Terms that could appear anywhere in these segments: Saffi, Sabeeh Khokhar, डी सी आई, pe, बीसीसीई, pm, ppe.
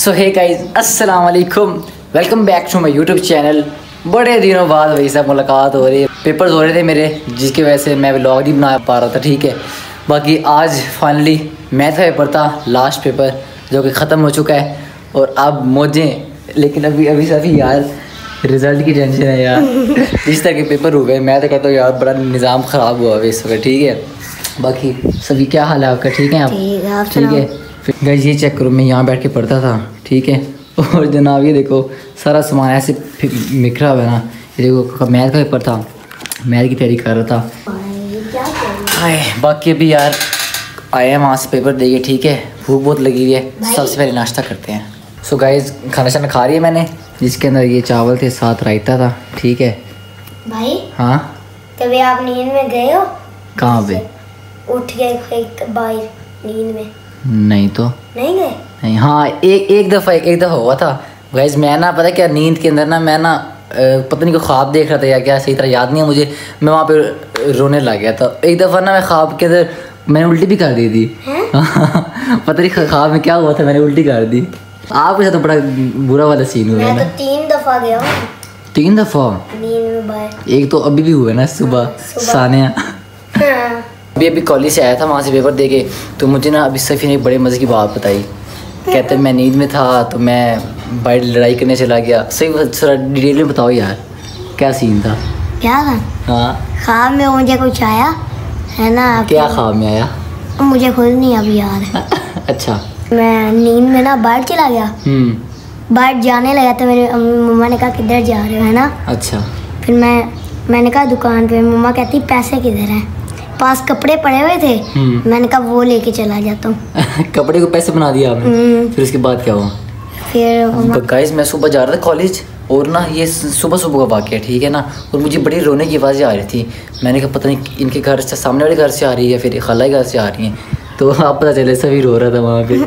सो हे guys अस्सलाम वालेकुम, welcome back to my YouTube channel. बड़े दिनों बाद वही सब मुलाकात हो रही है। पेपर्स हो रहे थे मेरे, जिसकी वजह से मैं व्लॉग नहीं बना पा रहा था, ठीक है। बाकी आज फाइनली मैथ का पेपर था, लास्ट पेपर जो कि ख़त्म हो चुका है और अब मुझे लेकिन अभी सभी यार रिज़ल्ट की टेंशन है यार। जिस तरह के पेपर हो गए, मैं तो कहता हूँ यार बड़ा निज़ाम ख़राब हुआ है इस वक्त, ठीक है। बाकी सभी क्या हाल है आपका, ठीक है आप ठीक है। फिर ये चेक करो, मैं यहाँ बैठ के पढ़ता था, ठीक है। और जनाब ये देखो सारा सामान ऐसे बिखरा हुआ है ना। ये देखो मैथ का पेपर था, मैथ की तैयारी कर रहा था। आए बाकी अभी यार आए हैं वहाँ से पेपर देके, ठीक है। भूख बहुत लगी हुई है, सबसे पहले नाश्ता करते हैं। सो गाइज खाना खा रही है मैंने, जिसके अंदर ये चावल थे, साथ रायता था, ठीक है भाई। हाँ कभी आप नींद में गए हो? कहाँ पे उठ गए बाहर नींद में? नहीं तो नहीं गए नहीं। हाँ एक दफ़ा हुआ था गाइज। मैं ना पता क्या नींद के अंदर ना मैं ना पत्नी को ख्वाब देख रहा था या क्या, सही तरह याद नहीं है मुझे। मैं वहाँ पे रोने लग गया था। एक दफ़ा ना मैं ख्वाब के अंदर मैंने उल्टी भी कर दी थी। पता नहीं ख्वाब में क्या हुआ था, मैंने उल्टी कर दी। आपके साथ तो बड़ा बुरा वाला सीन हुआ है ना। मैं तो 3 दफ़ा गया हूँ। 3 दफ़ा नींद में? एक तो अभी भी हुआ ना सुबह। सानिया अभी कॉलेज से आया था, वहाँ से पेपर दे के, तो मुझे ना अभी सफ़ी ने एक बड़े मज़े की बात बताई। कहते मैं नींद में था तो मैं बाइट लड़ाई करने चला गया। सही थोड़ा डिटेल में बताओ यार, क्या सीन था? क्या हाँ ख्वाब में मुझे कुछ आया है ना। क्या ख्वाब में आया मुझे खुद नहीं अभी याद। अच्छा मैं नींद में ना बाहर चला गया। बाहर जाने लगा तो मेरे मम्मा ने कहा किधर जा रहे हो है ना। अच्छा फिर मैंने कहा दुकान पे। मम्मा कहती पैसे किधर हैं? पास कपड़े पड़े हुए थे, मैंने कहा वो लेके चला जाता हूँ। कपड़े को पैसे बना दिया आपने? फिर उसके बाद क्या हुआ? फिर गाइस मैं सुबह जा रहा था कॉलेज और ना ये सुबह का वाक़या, ठीक है ना। और मुझे बड़ी रोने की आवाज़ें आ रही थी। मैंने कहा पता नहीं इनके घर से, सामने वाले घर से आ रही है या फिर खाला के घर से आ रही है। तो आप पता चले सभी रो रहा था वहाँ पे। रो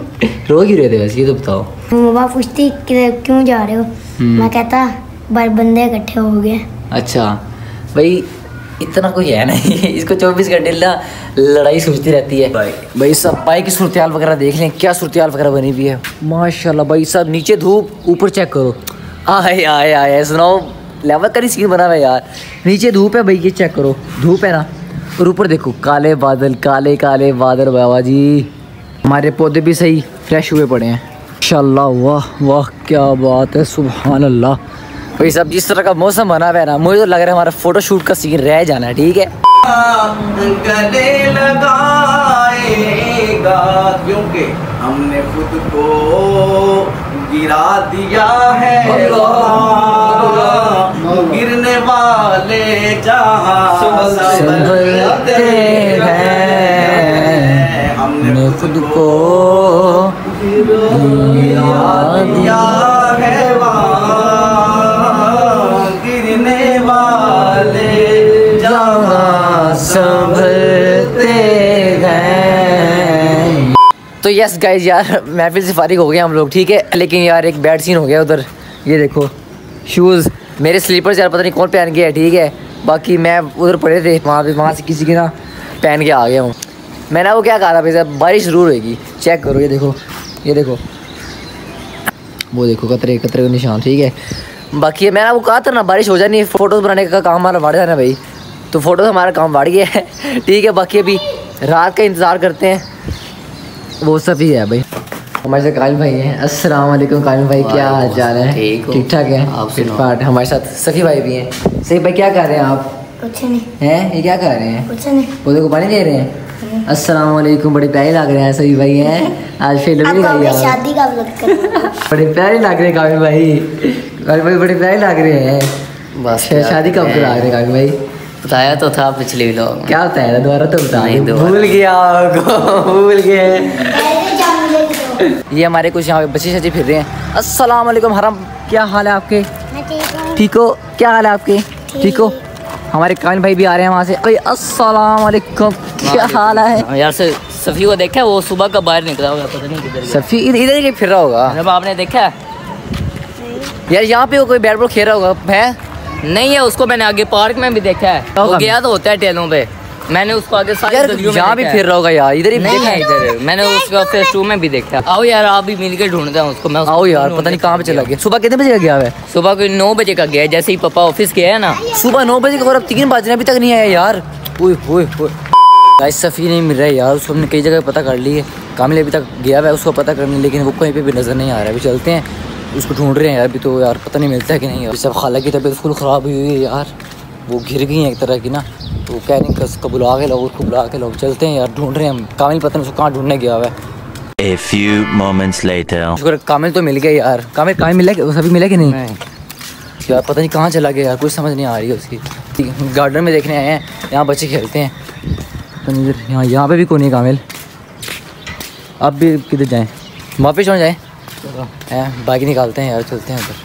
क्यों रहे थे वैसे, ये तो बताओ। मम्मा पूछती क्यों जा रहे हो, मैं कहता बार बंदे इकट्ठे हो गए। अच्छा भाई इतना कोई है नहीं। इसको 24 घंटे ना लड़ाई सोचती रहती है भाई साहब। भाई की सूरत्याल वगैरह देख लें, क्या सूरत्याल वगैरह बनी हुई है माशाल्लाह। भाई साहब नीचे धूप, ऊपर चेक करो। आए आए आए सुनाओ लेवल का सीन बना हुआ यार। नीचे धूप है भाई, ये चेक करो धूप है ना, और ऊपर देखो काले बादल, काले काले बादल। बाबा जी हमारे पौधे भी सही फ्रेश हुए पड़े हैं इंशाल्लाह। वाह वाह क्या बात है, सुभान अल्लाह। भाई साहब जिस तरह का मौसम बना हुआ है ना, मुझे तो लग रहा है हमारा फ़ोटोशूट का सीन रह जाना है, ठीक है। क्योंकि हमने खुद को गिरा दिया है, गिरने वाले संभलते हैं, हमने खुद को गिरा दिया है, गिरने वाले जहां संभलते हैं। तो यस गाइज यार महफिल से फारिग हो गए हम लोग, ठीक है। लेकिन यार एक बैड सीन हो गया उधर। ये देखो शूज़ मेरे स्लीपर्स यार पता नहीं कौन पहन गया है, ठीक है। बाकी मैं उधर पड़े थे वहाँ पे, वहाँ से किसी के ना पहन के आ गया हूँ मैं ना। वो क्या कह रहा भाई साहब बारिश जरूर होगी, चेक करो। ये देखो वो देखो कतरे कतरे का निशान, ठीक है। बाकी मैं ना वो कहा था ना बारिश हो जानी, फ़ोटोज़ बनाने का काम हमारा बढ़ जाना भाई, तो फ़ोटोज़ हमारा काम बढ़ गया है, ठीक है। बाकी अभी रात का इंतज़ार करते हैं, वो सब ही है भाई। हमारे साथ कालिम भाई हैं। अस्सलाम वालेकुम कालिम भाई, क्या हाल चाल है? ठीक ठाक है आप? हमारे साथ सफी भाई भी हैं। सफी भाई क्या कर रहे हैं आप? कुछ नहीं हैं? ये क्या कर रहे हैं? कुछ नहीं, पौधे को पानी दे रहे हैं। अस्सलाम वालेकुम, बड़े प्यारे लग रहे हैं सफी भाई हैं आज। फिर शादी का व्लॉग कर बड़े प्यारे लग रहे हैं कालिम भाई। कालिम भाई बड़े प्यारे लग रहे हैं, बस शादी कब करा रहे हैं कालिम भाई? बताया तो था पिछले व्लॉग में। क्या बताया था दोबारा तो बताया, भूल गया। ये हमारे कुछ यहाँ पे बच्चे सच्चे फिर रहे हैं। अस्सलाम वालेकुम हरम, क्या हाल है आपके? ठीक हो? क्या हाल है आपके? ठीक हो? हमारे कान भाई भी आ रहे हैं वहाँ से। अरे अस्सलाम वालेकुम, क्या हाल है यार? से सफ़ी को देखा है, वो सुबह का बाहर निकला होगा पता नहीं किधर। सफ़ी इधर ही फिर रहा होगा। जब आपने देखा यार यहाँ पे वो कोई बैट बॉल खेल रहा होगा है? नहीं है, उसको मैंने आगे पार्क में भी देखा है, वो गया तो होता है टहलों पर। मैंने उसको आगे सारी जहाँ भी फिर रहा होगा यार, इधर ही देखा है, इधर मैंने उसको फेस टू में भी देखा। आओ यार आप भी मिलकर ढूंढते हैं उसको। मैं आओ यार पता नहीं कहाँ पे चला गया। सुबह कितने बजे का गया है? सुबह कोई 9 बजे का गया है, जैसे ही पापा ऑफिस गया है ना सुबह 9 बजे का। और अब 3 बजने अभी तक नहीं आया यार। सफ़ी नहीं मिल रहा है यार, उसको हमने कई जगह पता कर ली है। कामिल अभी तक गया है उसको पता करने, लेकिन वो कहीं पे भी नज़र नहीं आ रहा है। अभी चलते हैं उसको ढूंढ रहे हैं यार, अभी तो यार पता नहीं मिलता है कि नहीं। अभी सब खाला की तबीयत फुल ख़राब हुई है यार, वो गिर गई है एक तरह की ना, तो कह रही है उसको बुला के लोग, उसको बुला के लोग। चलते हैं यार, ढूंढ रहे हैं हम। कामिल पता नहीं उसको कहाँ ढूंढने गया हुआ है। A few moments later. शुक्र कामिल तो मिल गया यार। कामिल कामिल मिला कि सभी मिला कि नहीं यार? पता नहीं कहाँ चला गया यार, कुछ समझ नहीं आ रही है उसकी। गार्डन में देखने आए हैं, यहाँ बच्चे खेलते हैं। यहाँ यहाँ पे भी कोई नहीं कामिल। अब भी किधर जाएं, वापस क्यों जाएँ? बाइक निकालते हैं यार, चलते हैं उधर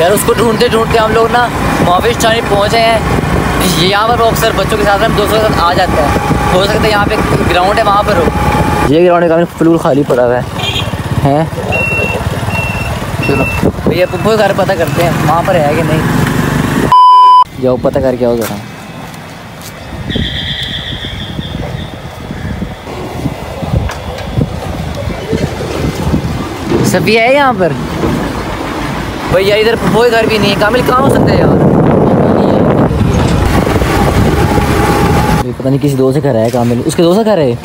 यार। उसको ढूंढते ढूंढते हम लोग ना वापस टाइम पहुँचे हैं। यहाँ पर अक्सर बच्चों के साथ हम दोस्तों के साथ आ जाता है। हो सकता है यहाँ पे ग्राउंड है वहाँ पर हो। ये ग्राउंड कामिल फुल खाली पड़ा हुआ है। चलो भैया पुप्पू घर पता करते हैं वहाँ पर है कि नहीं। जाओ पता करके आओ जरा। सभी है यहाँ पर भैया, इधर कोई घर भी नहीं है। कामिल कहाँ हो सकता है यार? पता नहीं किसी दोस्त का घर है कामिल, उसके दोस्त का घर है।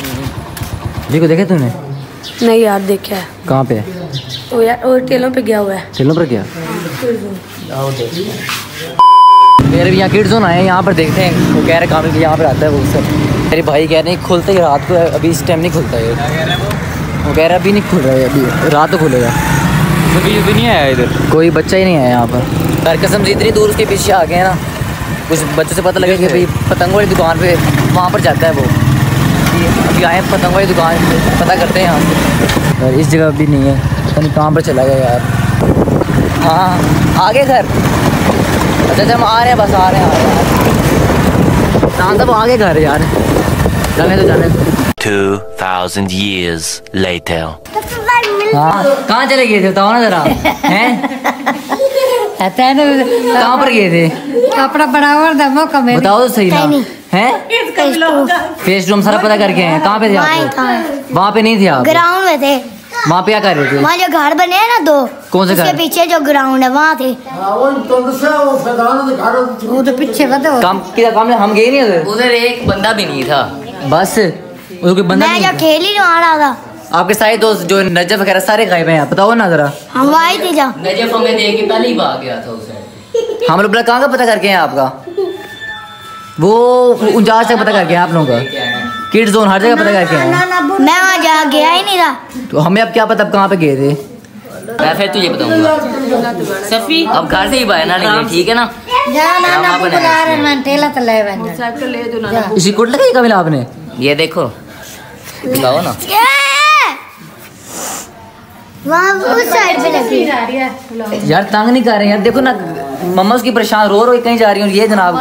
जी को देखा तूने? नहीं यार देखा है। कहाँ पे? वो यार वो टेलों पे गया हुआ है। टेलों पर गया मेरे भी यहाँ किड जोन आए हैं, यहाँ पर देखते हैं। वो कह रहे कामिल के यहाँ पर आता है वो सब। मेरे भाई कह रहे हैं खुलते ही रात को, अभी इस टाइम नहीं खुलता है। वो कह रहा है अभी नहीं खुल रहा है, अभी रात को खुलेगा। भी नहीं आया इधर, कोई बच्चा ही नहीं आया यहाँ पर। घर कसम से इतनी दूर उसके पीछे आ गए ना, कुछ बच्चों से पता लगे कि भाई पतंगों वाली दुकान पे वहाँ पर जाता है वो। अभी आए पतंगों वाली दुकान पे, पता करते हैं यहाँ पर। इस जगह भी नहीं है, पता नहीं कहाँ पर चला गया यार। हाँ आगे घर। अच्छा हम आ रहे हैं, बस आ रहे हैं शाम तक आगे घर यार। जाने तो जाने दो। 2000 years later. हाँ कहाँ चले गए थे बताओ ना जरा। कहाँ पर गए थे? कपड़ा बराबर दमो कमेरे बताओ तो सही ना। हैं फेस रूम सारा पता करके हैं। कहाँ पे थे आप? वहाँ पे नहीं थे आप, ग्राउंड में थे। वहाँ पे क्या कर रहे थे? वहाँ जो घर बने हैं ना दो, कौन से घर? पीछे जो ग्राउंड है वहाँ थे। वो तो पीछे बताओ काम हम गए नहीं उधर। उधर एक बंदा भी नहीं था, बस बंदा मैं नहीं खेल ही आ रहा था। आपके सारे दोस्त जो नजफ वगैरह सारे गायब हैं, बताओ ना जरा। हम आए थे जहाँ नजफ हमें देख के पहले ही भाग गया था उसे। हम लोग कहाँ का पता करके हैं आपका? वो 49 तक पता करके हैं आप लोगों का। किड जोन हर जगह पता करके हैं। मैं वहाँ जा गया ही नहीं था। तो हमें अब क्या पता आप कहाँ पे गए थे? मैं फिर तुझे बताऊंगा सफ़ी। अब घर से ही बहना नहीं, ठीक है ना। इसी कोट लगाई कभी आपने? ये देखो ना साइड पे लगी जा रही है यार। तंग नहीं कर रहे यार, देखो ना मम्मा उसकी परेशान रो रो कहीं जा रही है। ये जनाब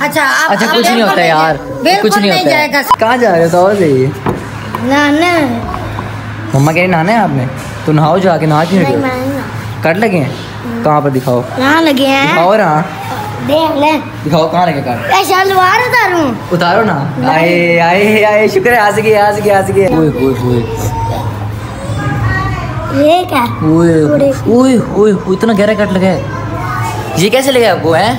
अच्छा कुछ नहीं होता यार, कुछ नहीं होता। कहाँ जा रहे हो? तो और जाइए मम्मा कह रही नहाना है आपने, तो नहाओ जाके। नहा क्यों कट लगे हैं? कहाँ पर दिखाओ? कहाँ लगे हैं? और हाँ देख ले दिखाओ कहाँ लगे काट। सलवार उतारू? उतारो ना। आए आए आए शुक्र है आज गए आज गए आज गए। ओए ओए ओए ये क्या? ओए ओए ओए इतना गहरा कट लगा है, ये कैसे लगा आपको? है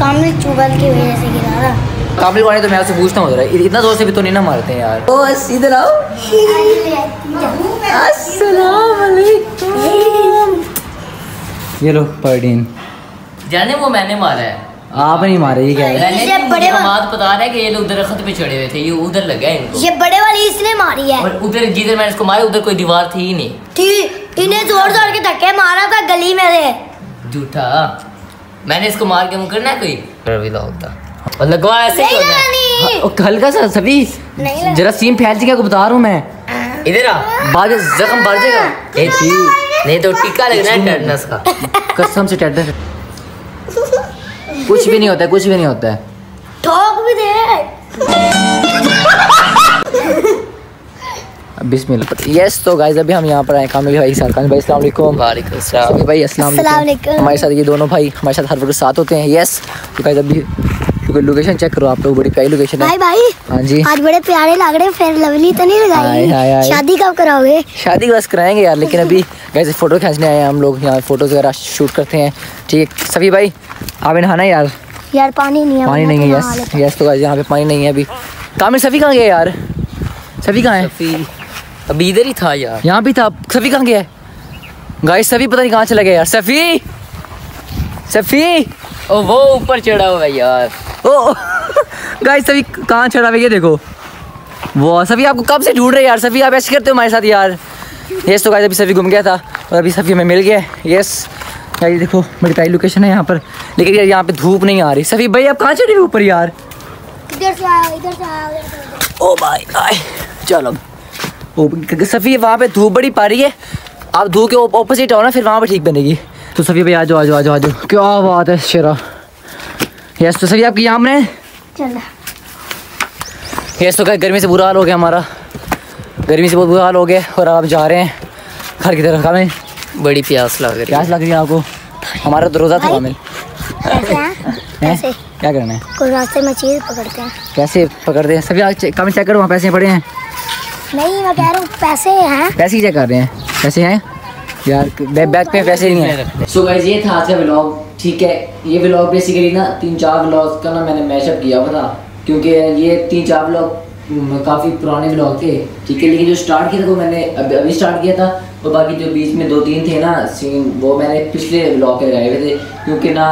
कामिल चुबल की वजह से गिरा था। कामिल वाले तो मैं आपसे पूछता हूँ इतना जोर से भी तो नहीं ना मारते हैं यार। ओ इधर आओ। अस्सलाम वालेकुम। ये लो पर्दीन जाने वो मैंने मारा है। आप नहीं मारे ये क्या है? ये बड़े बात बता रहा है कि ये लोग दरख्त पे चढ़े हुए थे, ये उधर लगा है इनको। ये बड़े वाली इसने मारी है। और उधर जिधर मैंने इसको मारा उधर कोई दीवार थी ही नहीं थी। इन्हें जोर जोर के धक्के मारा था गली में रे। झूठा मैंने इसको मार के मुँह करना है कोई और लगवा ऐसे हल्का सा सभी जरा सीम फैल जाएगा को बता रहा हूँ मैं। इधर आ बाद जख्म बढ़ जाएगा नहीं तो टीका लगना है टेटनस का। कसम से टेटनस कुछ भी नहीं होता है, कुछ भी नहीं होता है। ठोक भी दे बिस्मिल्लाह। यस तो गाइस अभी हम यहाँ पर आए कामिल भाई के साथ। कामिल भाई अस्सलाम वालेकुम। वालेकुम अस्सलाम। सबी भाई अस्सलाम वालेकुम। हमारे साथ ये दोनों भाई हमारे साथ हर वक्त साथ होते हैं। यस तो गाइस अभी लोकेशन चेक करो आप लोग, बड़ी प्यारी लोकेशन है भाई। भाई हाँ जी आज बड़े प्यारे लग रहे हैं। फेयर लवली तो नहीं लगाई? शादी कब कराओगे? शादी बस कराएंगे यार, लेकिन अभी गाइस फोटो खींचने आए हैं हम लोग। यहाँ फोटोज वगैरह शूट करते हैं। ठीक है सबी भाई आप नहाना यार। यार पानी नहीं है, पानी नहीं है। यस यस तो यहाँ पे पानी नहीं है अभी। कामिल सफी कहाँ गया यार? सफी कहाँ है? अभी इधर ही था यार, यहाँ भी था। सफी कहाँ गया है गाइस? सफी पता नहीं कहाँ चला गया यार। सफी सफी ओ वो ऊपर चढ़ा हुआ है यार। ओ गाइस सफी कहाँ चढ़ा हुआ है ये देखो। वो सफी आपको कब से ढूंढ रहे यार। सफी आप ऐसे करते हो हमारे साथ यार। यस तो गाइस अभी सफी घूम गया था और अभी सफी हमें मिल गया। यस ये देखो बड़ी प्यारी लोकेशन है यहाँ पर, लेकिन यार यहाँ पे धूप नहीं आ रही। सफी भाई आप कहाँ चढ़े ऊपर यार? इधर से आओ, इधर से आओ, इधर से। ओ भाई आए चलो। सफी वहाँ पे धूप बड़ी पा रही है, आप धूप के ऑपोजिट आओ ना, फिर वहाँ पर ठीक बनेगी। तो सफी भाई आ जाओ आ जाओ आ जाओ आ जाओ। क्या बात है शेरा। यस तो सफी आपकी यहाँ में चला। यस तो क्या गर्मी से बुरा हाल हो गया हमारा, गर्मी से बहुत बुरा हाल हो गया और आप जा रहे हैं घर की तरफ। हमें बड़ी प्यास लग रही, प्यास लग रही है आपको। हमारा तो रोज़ा था कामिल। क्या करना है? कोई रास्ते में चीज़ पकड़ते हैं। कैसे पकड़ते हैं? सभी आज कामिल चेक करो वहाँ पैसे पड़े हैं। नहीं मैं कह रहा हूँ पैसे हैं। पैसे ही चेक कर रहे हैं, पैसे हैं यार बैग पे, पैसे नहीं है। सो गाइस ये था आज का व्लॉग। ठीक है ये व्लॉग बेसिकली ना 3-4 व्लॉग का ना मैंने मैशअप किया हुआ था, क्योंकि ये 3-4 व्लॉग काफ़ी पुराने व्लॉग थे। ठीक है लेकिन जो स्टार्ट किया था वो मैंने अभी स्टार्ट किया था, और बाकी जो बीच में 2-3 थे ना सीन वो मैंने पिछले व्लॉग लगाए हुए थे, क्योंकि ना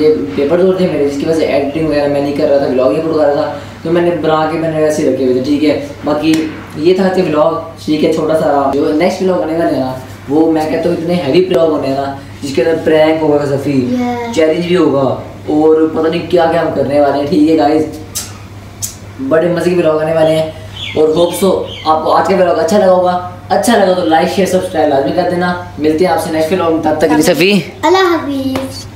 ये पेपर जोर थे मेरे, जिसकी वजह से एडिटिंग वगैरह मैं नहीं कर रहा था, व्लॉग ही अपलोड कर रहा था, तो मैंने बना के मैंने वैसे रखे हुए थे। ठीक है बाकी ये था कि व्लॉग ठीक है छोटा सा। जो नेक्स्ट व्लॉग आने वाले ना वो मैं कहता हूँ इतने हैवी व्लॉग होने ना, जिसके अंदर प्रैंक होगा, सफी चैलेंज भी होगा, और पता नहीं क्या क्या हम करने वाले हैं। ठीक है गाइस बड़े मजे के व्लॉग आने वाले हैं, और होप सो आपको आज का व्लॉग अच्छा लगा होगा। अच्छा लगा तो लाइक शेयर सब्सक्राइब लाजमी कर देना। मिलते हैं आपसे नेक्स्ट व्लॉग में, तब तक सफी अल्लाह हाफिज़।